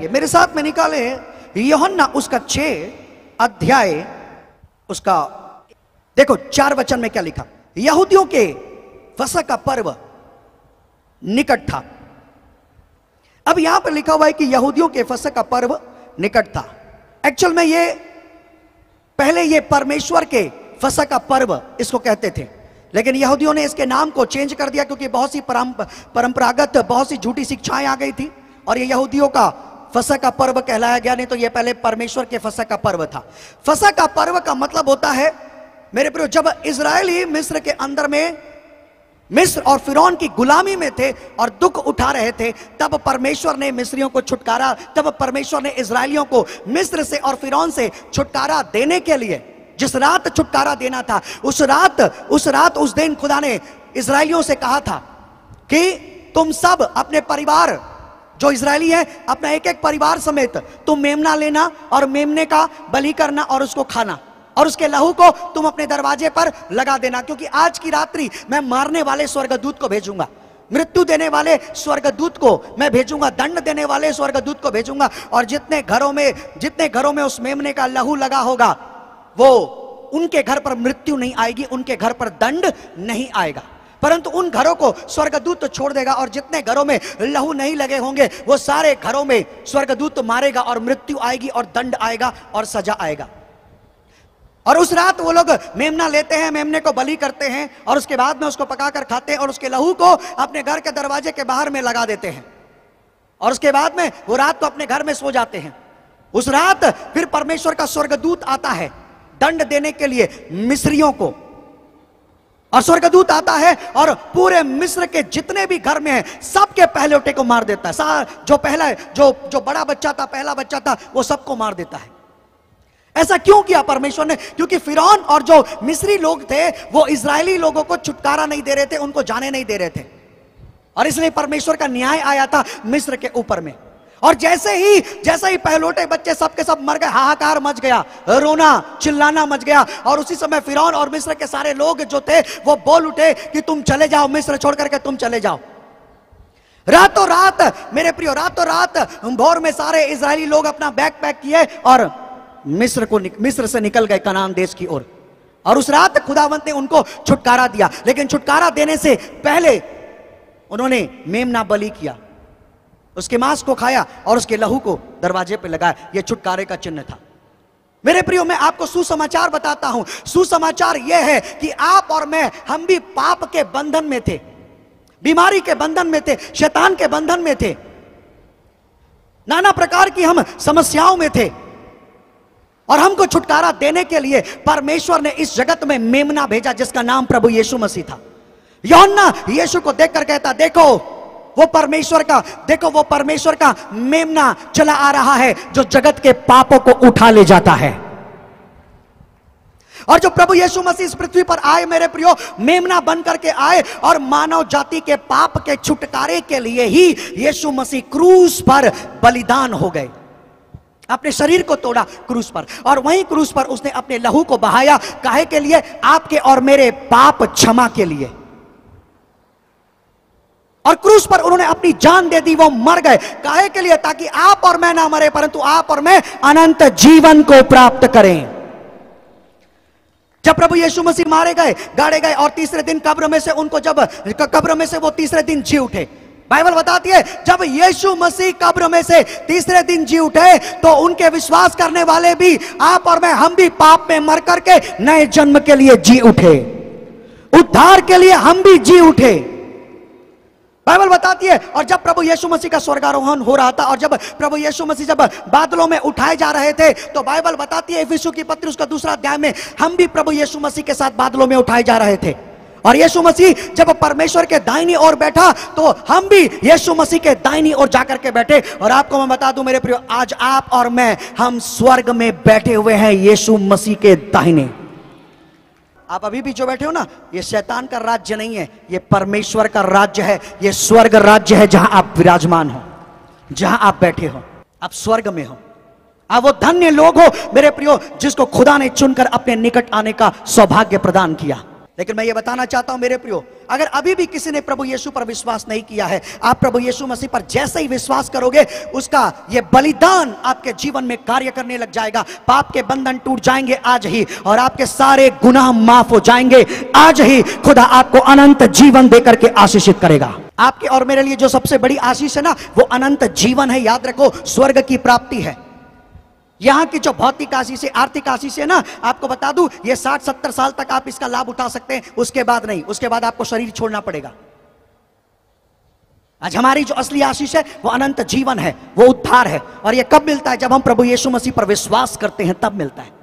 ये मेरे साथ में निकाले योहन्ना उसका 6 अध्याय उसका देखो 4 वचन में क्या लिखा। यहूदियों के फसह का पर्व निकट था। अब यहां पर लिखा हुआ है कि यहूदियों के फसह का पर्व निकट था। एक्चुअल में ये पहले ये परमेश्वर के फसह का पर्व इसको कहते थे, लेकिन यहूदियों ने इसके नाम को चेंज कर दिया क्योंकि बहुत सी परंपरागत बहुत सी झूठी शिक्षाएं आ गई थी और ये यहूदियों का फसह का पर्व कहलाया गया, नहीं तो ये पहले परमेश्वर के फसह का पर्व था। फसह का पर्व का मतलब होता है मेरे प्रियो, जब इज़राइली मिस्र के अंदर में मिस्र और फिरौन की गुलामी में थे और दुख उठा रहे थे, तब परमेश्वर ने मिस्रियों को छुटकारा, तब परमेश्वर ने इज़राइलियों को मिस्र से और फिरौन से छुटकारा देने के लिए जिस रात छुटकारा देना था, उस रात उस दिन खुदा ने इज़राइलियों से कहा था कि तुम सब अपने परिवार जो इज़राइली है अपना एक एक परिवार समेत तुम मेमना लेना और मेमने का बलि करना और उसको खाना और उसके लहू को तुम अपने दरवाजे पर लगा देना, क्योंकि आज की रात्रि मैं मारने वाले स्वर्गदूत को भेजूंगा, मृत्यु देने वाले स्वर्गदूत को मैं भेजूंगा, दंड देने वाले स्वर्गदूत को भेजूंगा और जितने घरों में उस मेमने का लहू लगा होगा वो उनके घर पर मृत्यु नहीं आएगी, उनके घर पर दंड नहीं आएगा, परंतु उन घरों को स्वर्गदूत छोड़ देगा और जितने घरों में लहू नहीं लगे होंगे वो सारे घरों में स्वर्गदूत मारेगा और मृत्यु आएगी और दंड आएगा और सजा आएगा। और उस रात वो लोग मेमना लेते हैं, मेमने को बलि करते हैं और उसके बाद में उसको पकाकर खाते हैं और उसके लहू को अपने घर के दरवाजे के बाहर में लगा देते हैं और उसके बाद में वो रात को अपने घर में सो जाते हैं। उस रात फिर परमेश्वर का स्वर्गदूत आता है दंड देने के लिए मिस्रियों को और स्वर्गदूत आता है और पूरे मिस्र के जितने भी घर में है सबके पहलौठे को मार देता है। जो पहला बच्चा था वो सबको मार देता है। ऐसा क्यों किया परमेश्वर ने? क्योंकि फिरौन और जो मिस्री लोग थे वो इज़राइली लोगों को छुटकारा नहीं दे रहे थे, उनको जाने नहीं दे रहे थे और इसलिए परमेश्वर का न्याय आया था मिस्र के ऊपर में। और जैसे ही पहलौठे बच्चे सबके सब मर गए, हाहाकार मच गया, रोना चिल्लाना मच गया और उसी समय फिरौन और मिस्र के सारे लोग जो थे वो बोल उठे कि तुम चले जाओ, मिस्र छोड़ करके तुम चले जाओ। रातों रात मेरे प्रियो, रातों रात भोर में सारे इज़राइली लोग अपना बैग पैक किए और मिस्र से निकल गए कनान देश की ओर और उस रात खुदावंद ने उनको छुटकारा दिया। लेकिन छुटकारा देने से पहले उन्होंने मेमना बलि किया, उसके मांस को खाया और उसके लहू को दरवाजे पे लगाया। यह छुटकारे का चिन्ह था। मेरे प्रियो, मैं आपको सुसमाचार बताता हूं। सुसमाचार यह है कि आप और मैं, हम भी पाप के बंधन में थे, बीमारी के बंधन में थे, शैतान के बंधन में थे, नाना प्रकार की हम समस्याओं में थे और हमको छुटकारा देने के लिए परमेश्वर ने इस जगत में मेमना भेजा जिसका नाम प्रभु यीशु मसीह था। योहन्ना यीशु को देखकर कहता, देखो वो परमेश्वर का मेमना चला आ रहा है जो जगत के पापों को उठा ले जाता है। और जो प्रभु यीशु मसीह इस पृथ्वी पर आए मेरे प्रियो, मेमना बन करके आए और मानव जाति के पाप के छुटकारे के लिए ही यीशु मसीह क्रूस पर बलिदान हो गए, अपने शरीर को तोड़ा क्रूस पर और वहीं क्रूस पर उसने अपने लहू को बहाया। काहे के लिए? आपके और मेरे पाप क्षमा के लिए। और क्रूस पर उन्होंने अपनी जान दे दी, वो मर गए। काहे के लिए? ताकि आप और मैं ना मरे परंतु आप और मैं अनंत जीवन को प्राप्त करें। जब प्रभु यीशु मसीह मारे गए, गाड़े गए और तीसरे दिन कब्र में से वो तीसरे दिन जी उठे, बाइबल बताती है जब यीशु मसीह कब्र में से तीसरे दिन जी उठे तो उनके विश्वास करने वाले भी, आप और मैं, हम भी पाप में मर करके नए जन्म के लिए जी उठे, उद्धार के लिए हम भी जी उठे, बाइबल बताती है। और जब प्रभु यीशु मसीह का स्वर्गारोहण हो रहा था और जब प्रभु यीशु मसीह जब बादलों में उठाए जा रहे थे तो बाइबल बताती है इफिशी की पत्री उसका 2 अध्याय में, हम भी प्रभु यीशु मसीह के साथ बादलों में उठाए जा रहे थे और यीशु मसीह जब परमेश्वर के दाहिनी ओर बैठा तो हम भी यीशु मसीह के दाहिनी ओर जाकर के बैठे। और आपको मैं बता दूं मेरे प्रियो, आज आप और मैं, हम स्वर्ग में बैठे हुए हैं यीशु मसीह के दाहिने। आप अभी भी जो बैठे हो ना, ये शैतान का राज्य नहीं है, ये परमेश्वर का राज्य है, ये स्वर्ग राज्य है जहां आप विराजमान हो, जहां आप बैठे हो, आप स्वर्ग में हो। आप वो धन्य लोग हो मेरे प्रियो जिसको खुदा ने चुनकर अपने निकट आने का सौभाग्य प्रदान किया। लेकिन मैं ये बताना चाहता हूं मेरे प्रियो, अगर अभी भी किसी ने प्रभु यीशु पर विश्वास नहीं किया है, आप प्रभु यीशु मसीह पर जैसे ही विश्वास करोगे उसका ये बलिदान आपके जीवन में कार्य करने लग जाएगा। पाप के बंधन टूट जाएंगे आज ही और आपके सारे गुनाह माफ हो जाएंगे आज ही। खुदा आपको अनंत जीवन देकर के आशीषित करेगा। आपके और मेरे लिए जो सबसे बड़ी आशीष है ना, वो अनंत जीवन है। याद रखो, स्वर्ग की प्राप्ति है। यहाँ की जो भौतिक आशीष है, आर्थिक आशीष है ना, आपको बता दूं ये 60-70 साल तक आप इसका लाभ उठा सकते हैं, उसके बाद नहीं। उसके बाद आपको शरीर छोड़ना पड़ेगा। आज हमारी जो असली आशीष है वो अनंत जीवन है, वो उद्धार है। और ये कब मिलता है? जब हम प्रभु यीशु मसीह पर विश्वास करते हैं तब मिलता है।